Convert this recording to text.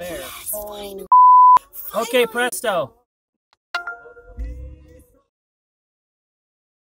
There. Yes, okay, presto.